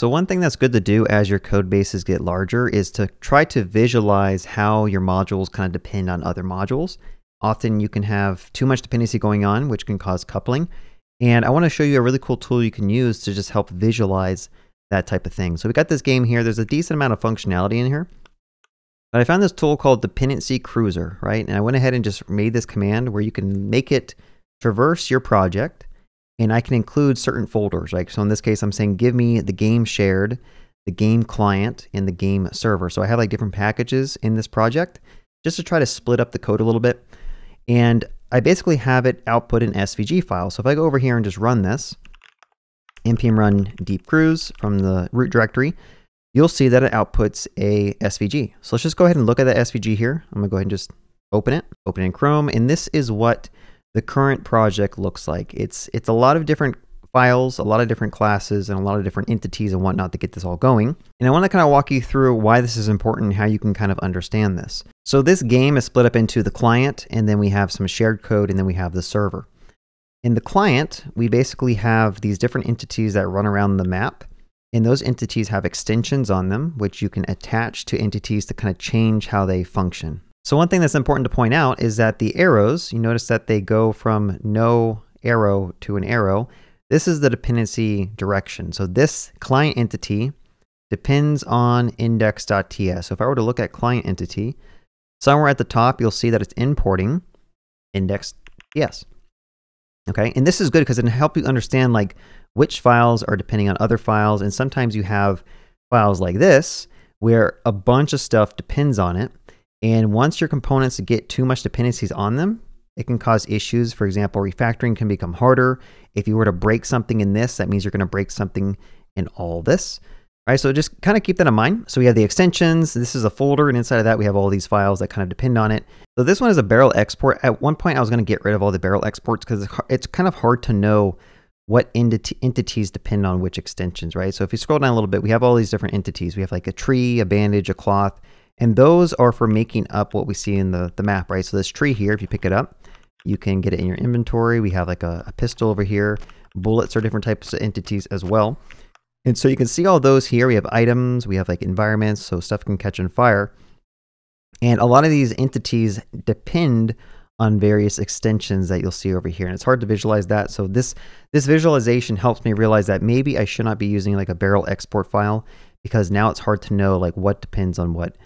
So one thing that's good to do as your code bases get larger is to try to visualize how your modules kind of depend on other modules. Often you can have too much dependency going on, which can cause coupling. And I want to show you a really cool tool you can use to just help visualize that type of thing. So we got this game here. There's a decent amount of functionality in here. But I found this tool called Dependency Cruiser, right? And I went ahead and just made this command where you can make it traverse your project. And I can include certain folders, right? So in this case, I'm saying, give me the game shared, the game client, and the game server. So I have like different packages in this project just to try to split up the code a little bit. And I basically have it output an SVG file. So if I go over here and just run this, npm run deepcruise from the root directory, you'll see that it outputs a SVG. So let's just go ahead and look at that SVG here. I'm gonna go ahead and just open it in Chrome. And this is what the current project looks like. It's a lot of different files, a lot of different classes, and a lot of different entities and whatnot to get this all going. And I want to kind of walk you through why this is important and how you can kind of understand this. So this game is split up into the client, and then we have some shared code, and then we have the server. In the client, we basically have these different entities that run around the map, and those entities have extensions on them, which you can attach to entities to kind of change how they function. So one thing that's important to point out is that the arrows, you notice that they go from no arrow to an arrow. This is the dependency direction. So this client entity depends on index.ts. So if I were to look at client entity, somewhere at the top, you'll see that it's importing index.ts. Okay, and this is good because it can help you understand like which files are depending on other files. And sometimes you have files like this where a bunch of stuff depends on it. And once your components get too much dependencies on them, it can cause issues. For example, refactoring can become harder. If you were to break something in this, that means you're going to break something in all this. All right, so just kind of keep that in mind. So we have the extensions. This is a folder, and inside of that, we have all these files that kind of depend on it. So this one is a barrel export. At one point, I was going to get rid of all the barrel exports because it's kind of hard to know what entities depend on which extensions, right? So if you scroll down a little bit, we have all these different entities. We have like a tree, a bandage, a cloth. And those are for making up what we see in the map, right? So this tree here, if you pick it up, you can get it in your inventory. We have like a pistol over here. Bullets are different types of entities as well. And so you can see all those here. We have items, we have like environments, so stuff can catch on fire. And a lot of these entities depend on various extensions that you'll see over here. And it's hard to visualize that. So this visualization helps me realize that maybe I should not be using like a barrel export file, because now it's hard to know like what depends on what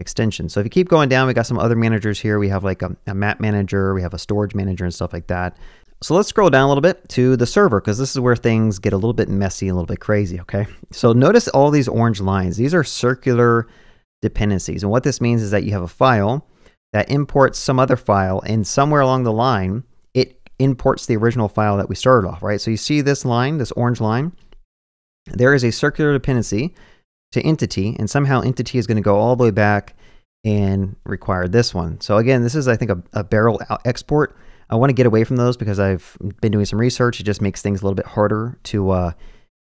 extension. So if you keep going down, we got some other managers here. We have like a map manager, we have a storage manager and stuff like that. So let's scroll down a little bit to the server, because this is where things get a little bit messy, a little bit crazy, okay? So notice all these orange lines. These are circular dependencies. And what this means is that you have a file that imports some other file, and somewhere along the line, it imports the original file that we started off, right? So you see this line, this orange line, there is a circular dependency to entity, and somehow entity is going to go all the way back and require this one. So again, this is, I think, a barrel export. I want to get away from those because I've been doing some research. It just makes things a little bit harder to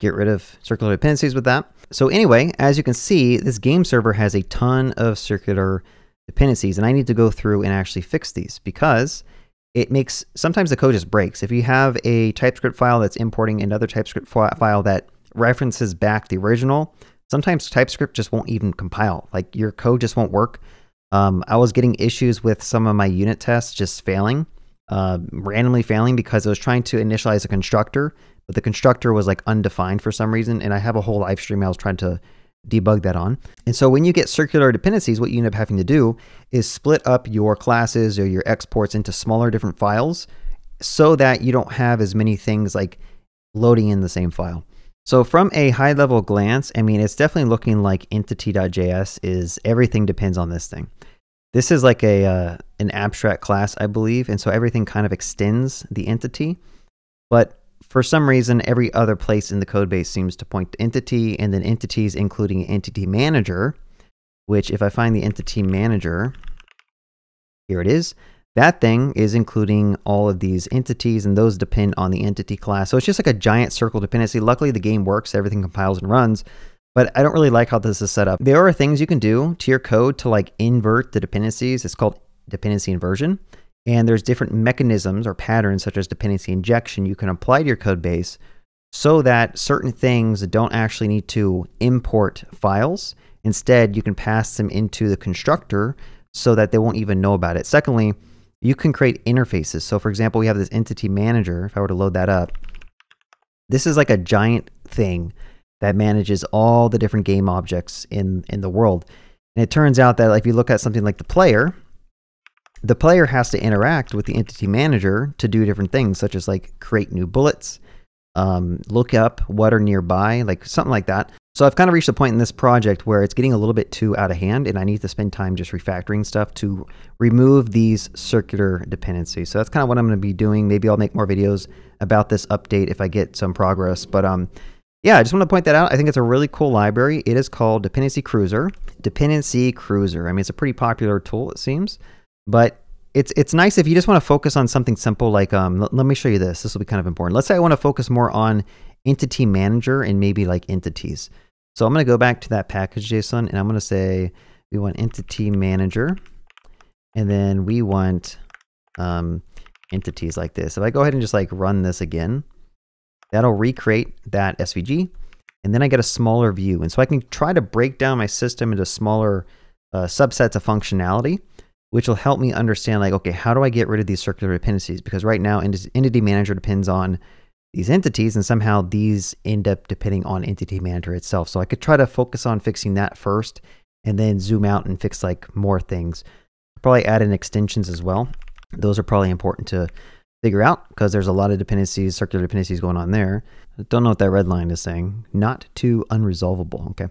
get rid of circular dependencies with that. So anyway, as you can see, this game server has a ton of circular dependencies, and I need to go through and actually fix these, because it makes, sometimes the code just breaks. If you have a TypeScript file that's importing another TypeScript file that references back the original, sometimes TypeScript just won't even compile. Like your code just won't work. I was getting issues with some of my unit tests just failing, randomly failing, because I was trying to initialize a constructor, but the constructor was like undefined for some reason. And I have a whole live stream I was trying to debug that on. And so when you get circular dependencies, what you end up having to do is split up your classes or your exports into smaller different files so that you don't have as many things like loading in the same file. So from a high level glance, I mean, it's definitely looking like entity.js is everything depends on this thing. This is like an abstract class, I believe. And so everything kind of extends the entity, but for some reason, every other place in the code base seems to point to entity, and then entities, including entity manager, which if I find the entity manager, here it is. That thing is including all of these entities, and those depend on the entity class. So it's just like a giant circle dependency. Luckily, the game works, everything compiles and runs, but I don't really like how this is set up. There are things you can do to your code to like invert the dependencies. It's called dependency inversion. And there's different mechanisms or patterns, such as dependency injection, you can apply to your code base so that certain things don't actually need to import files. Instead, you can pass them into the constructor so that they won't even know about it. Secondly, you can create interfaces. So for example, we have this entity manager. If I were to load that up, this is like a giant thing that manages all the different game objects in the world. And it turns out that if you look at something like the player has to interact with the entity manager to do different things, such as like create new bullets, look up what are nearby, like something like that. So I've kind of reached a point in this project where it's getting a little bit too out of hand, and I need to spend time just refactoring stuff to remove these circular dependencies. So that's kind of what I'm going to be doing. Maybe I'll make more videos about this update if I get some progress. But yeah, I just want to point that out. I think it's a really cool library. It is called Dependency Cruiser. Dependency Cruiser. I mean, it's a pretty popular tool, it seems. But it's nice if you just want to focus on something simple like, let me show you this. This will be kind of important. Let's say I want to focus more on entity manager and maybe like entities. So I'm going to go back to that package.json and I'm going to say we want entity manager, and then we want entities like this. If I go ahead and just like run this again, that'll recreate that SVG, and then I get a smaller view. And so I can try to break down my system into smaller subsets of functionality, which will help me understand like, okay, how do I get rid of these circular dependencies? Because right now entity manager depends on these entities, and somehow these end up depending on entity manager itself. So I could try to focus on fixing that first and then zoom out and fix like more things. Probably add in extensions as well. Those are probably important to figure out because there's a lot of dependencies, circular dependencies going on there. I don't know what that red line is saying. Not too unresolvable, okay.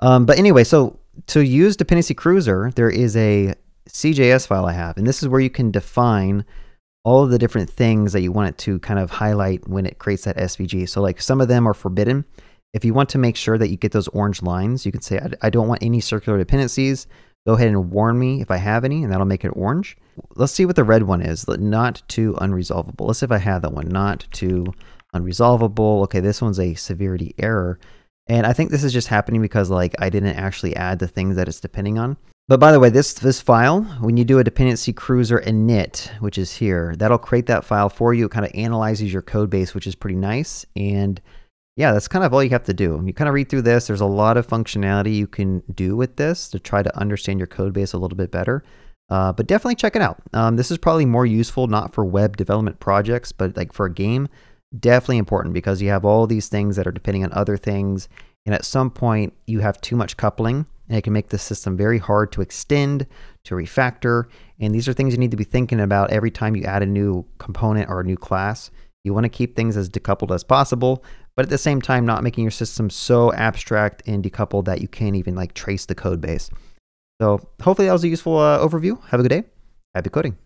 But anyway, so to use Dependency Cruiser, there is a CJS file I have, and this is where you can define all of the different things that you want it to kind of highlight when it creates that SVG. So like some of them are forbidden. If you want to make sure that you get those orange lines, you can say, I don't want any circular dependencies. Go ahead and warn me if I have any, and that'll make it orange. Let's see what the red one is. Not too unresolvable. Let's see if I have that one. Not too unresolvable. Okay, this one's a severity error. And I think this is just happening because like I didn't actually add the things that it's depending on. But by the way, this file, when you do a Dependency Cruiser init, which is here, that'll create that file for you. It kind of analyzes your code base, which is pretty nice. And yeah, that's kind of all you have to do. You kind of read through this. There's a lot of functionality you can do with this to try to understand your code base a little bit better. But definitely check it out. This is probably more useful, not for web development projects, but like for a game, definitely important because you have all these things that are depending on other things. And at some point you have too much coupling, and it can make the system very hard to extend, to refactor. And these are things you need to be thinking about every time you add a new component or a new class. You want to keep things as decoupled as possible, but at the same time, not making your system so abstract and decoupled that you can't even like trace the code base. So hopefully that was a useful overview. Have a good day. Happy coding.